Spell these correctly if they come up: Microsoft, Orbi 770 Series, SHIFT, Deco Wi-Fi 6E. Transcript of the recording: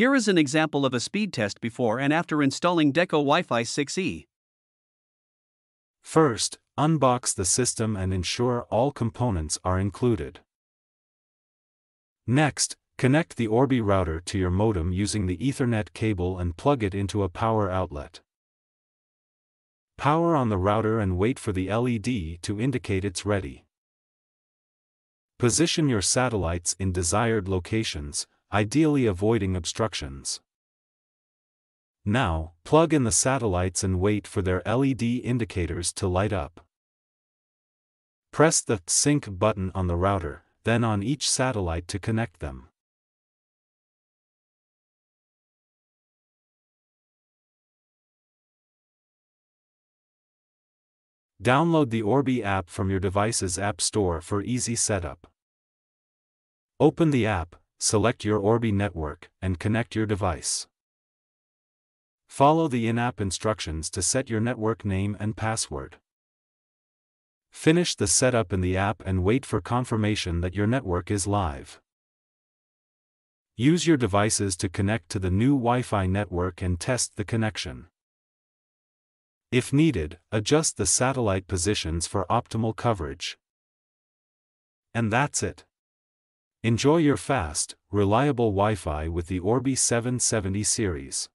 Here is an example of a speed test before and after installing Deco Wi-Fi 6E. First, unbox the system and ensure all components are included. Next, connect the Orbi router to your modem using the Ethernet cable and plug it into a power outlet. Power on the router and wait for the LED to indicate it's ready. Position your satellites in desired locations, ideally avoiding obstructions. Now, plug in the satellites and wait for their LED indicators to light up. Press the sync button on the router, then on each satellite to connect them. Download the Orbi app from your device's app store for easy setup. Open the app, select your Orbi network, and connect your device. Follow the in-app instructions to set your network name and password. Finish the setup in the app and wait for confirmation that your network is live. Use your devices to connect to the new Wi-Fi network and test the connection. If needed, adjust the satellite positions for optimal coverage. And that's it. Enjoy your fast, reliable Wi-Fi with the Orbi 770 series.